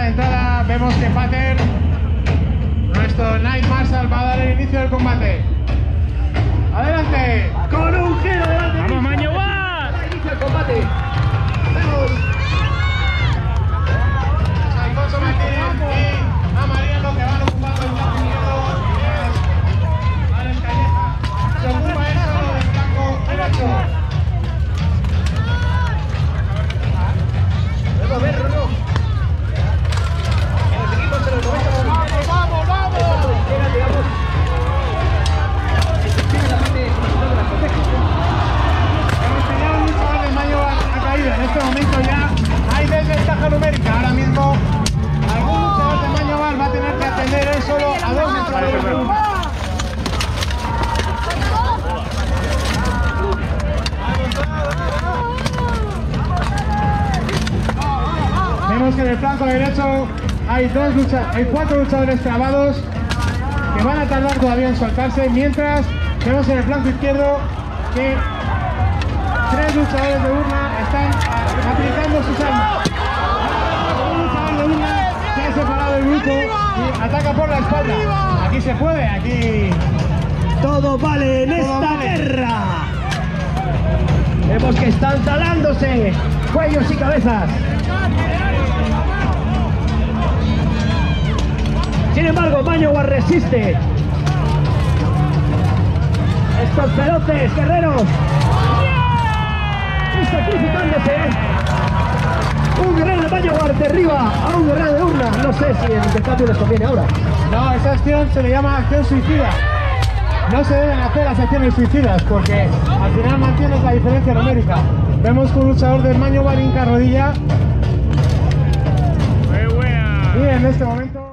la entrada vemos que Pater, nuestro Knight Marshal, va a dar el inicio del combate. Adelante, con un giro de la derecha. Vamos, Maño, va. Inicio el combate. Vemos a Alfonso Martínez y a Mariano que van ocupando el blanco izquierdo. Alex Calleja se ocupa eso del blanco derecho. En el flanco derecho hay cuatro luchadores trabados que van a tardar todavía en soltarse, mientras vemos en el flanco izquierdo que tres luchadores de urna están aplicando sus armas. Un luchador de urna se ha separado del grupo y ataca por la espalda. Aquí se puede, aquí todo vale en esta guerra. Vemos que están talándose cuellos y cabezas. Sin embargo, Mañowar resiste. Estos pelotes, guerreros, y sacrificándose. Un guerrero de Mañowar derriba a un guerrero de urna. No sé si el espectáculo les conviene ahora. No, esa acción se le llama acción suicida. No se deben hacer las acciones suicidas porque al final mantienes la diferencia numérica. Vemos que un luchador de Mañowar hinca rodilla. Y en este momento...